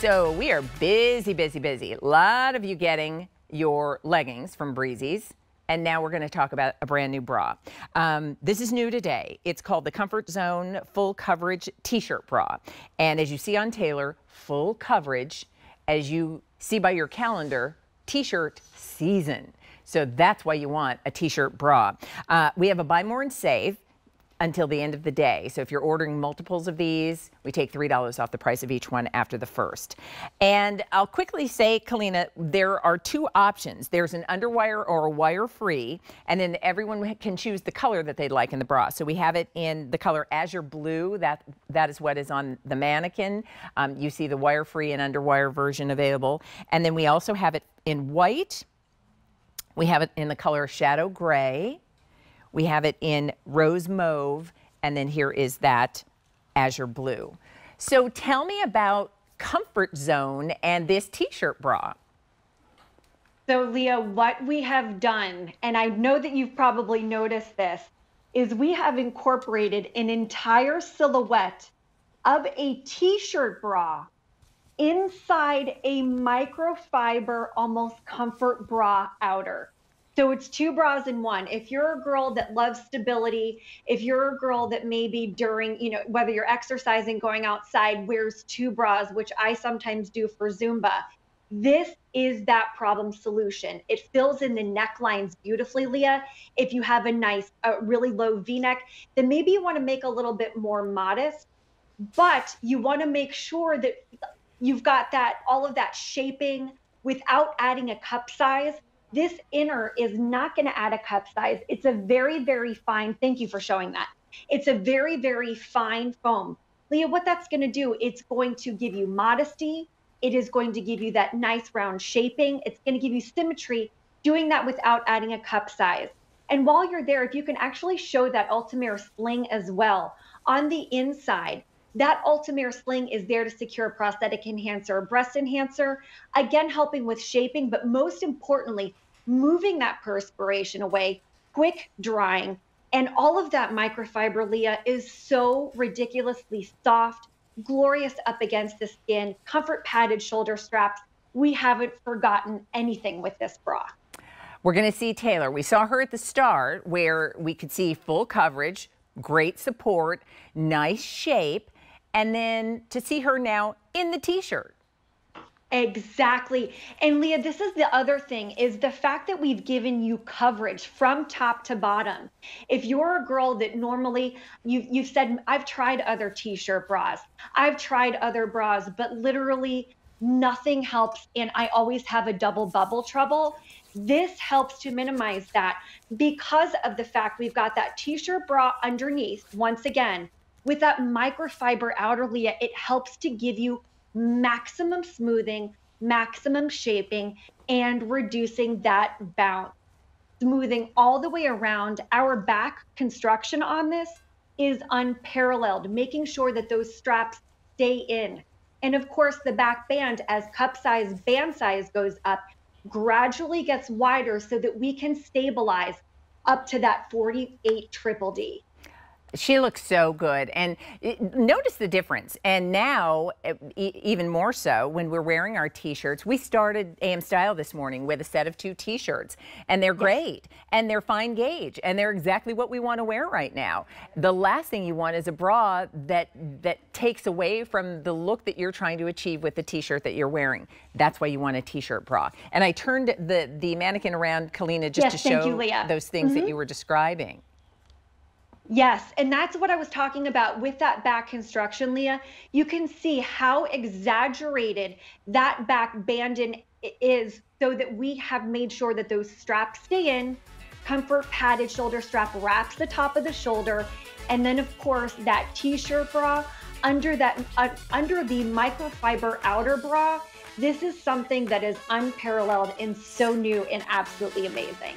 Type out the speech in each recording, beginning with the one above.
So we are busy, busy, busy. A lot of you getting your leggings from Breezies. And now we're going to talk about a brand new bra. This is new today. It's called the Comfort Zone Full Coverage T-Shirt Bra. And as you see on Taylor, full coverage, as you see by your calendar, T-shirt season. So that's why you want a T-shirt bra. We have a buy more and save until the end of the day. So if you're ordering multiples of these, we take $3 off the price of each one after the first. And I'll quickly say, Kalina, there are two options. There's an underwire or a wire free, and then everyone can choose the color that they'd like in the bra. So we have it in the color azure blue. That is what is on the mannequin. You see the wire free and underwire version available. And then we also have it in white. We have it in the color shadow gray. We have it in rose mauve, and then here is that azure blue. So tell me about Comfort Zone and this T-shirt bra. So Leah, what we have done, and I know that you've probably noticed this, is we have incorporated an entire silhouette of a T-shirt bra inside a microfiber, almost comfort bra outer. So it's two bras in one. If you're a girl that loves stability, if you're a girl that maybe during, you know, whether you're exercising, going outside, wears two bras, which I sometimes do for Zumba, this is that problem solution. It fills in the necklines beautifully, Leah. If you have a nice, really low V-neck, then maybe you want to make a little bit more modest, but you want to make sure that you've got that, all of that shaping without adding a cup size. This inner is not going to add a cup size. It's a very, very fine, thank you for showing that. It's a very, very fine foam. Leah, what that's going to do, it's going to give you modesty. It is going to give you that nice round shaping. It's going to give you symmetry, doing that without adding a cup size. And while you're there, if you can actually show that Ultimair sling as well on the inside, that Ultimair sling is there to secure a prosthetic enhancer, a breast enhancer, again, helping with shaping, but most importantly, moving that perspiration away, quick drying, and all of that microfiber, Leah, is so ridiculously soft, glorious up against the skin, comfort padded shoulder straps. We haven't forgotten anything with this bra. We're going to see Taylor. We saw her at the start where we could see full coverage, great support, nice shape. And then to see her now in the T-shirt. Exactly. And Leah, this is the other thing, is the fact that we've given you coverage from top to bottom. If you're a girl that normally, you've said, I've tried other T-shirt bras, I've tried other bras, but literally nothing helps and I always have a double bubble trouble. This helps to minimize that because of the fact we've got that T-shirt bra underneath, once again, with that microfiber outer, Leah, it helps to give you maximum smoothing, maximum shaping, and reducing that bounce. Smoothing all the way around. Our back construction on this is unparalleled, making sure that those straps stay in. And of course, the back band, as cup size, band size goes up, gradually gets wider so that we can stabilize up to that 48 triple D. She looks so good, and notice the difference. And now, even more so, when we're wearing our T-shirts, we started AM Style this morning with a set of two T-shirts, and they're great, and they're fine gauge, and they're exactly what we want to wear right now. The last thing you want is a bra that takes away from the look that you're trying to achieve with the T-shirt that you're wearing. That's why you want a T-shirt bra. And I turned the mannequin around, Kalina, just to show you those things that you were describing. Yes, and that's what I was talking about with that back construction, Leah. You can see how exaggerated that back banding is so that we have made sure that those straps stay in. Comfort padded shoulder strap wraps the top of the shoulder. And then, of course, that T-shirt bra under that under the microfiber outer bra. This is something that is unparalleled and so new and absolutely amazing.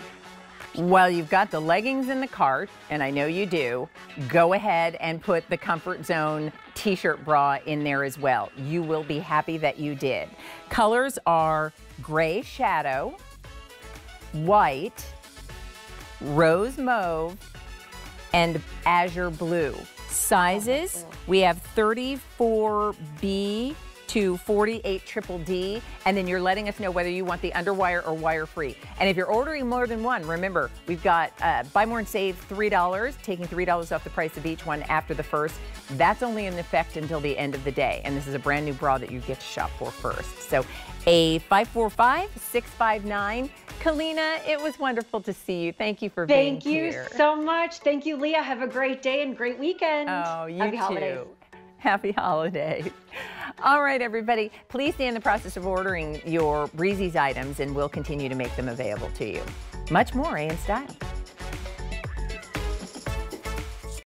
Well, you've got the leggings in the cart, and I know you do. Go ahead and put the Comfort Zone T-shirt bra in there as well. You will be happy that you did. Colors are gray shadow, white, rose mauve, and azure blue. Sizes, we have 34B to 48DDD, and then you're letting us know whether you want the underwire or wire free. And if you're ordering more than one, remember, we've got buy more and save $3, taking $3 off the price of each one after the first. That's only in effect until the end of the day, and this is a brand new bra that you get to shop for first. So a 545-659. Kalina, it was wonderful to see you. Thank you for being here. Thank you so much. Thank you, Leah. Have a great day and great weekend. Oh, you too. Happy holidays. Happy holidays. All right, everybody. Please stay in the process of ordering your Breezies items, and we'll continue to make them available to you. Much more A in Style.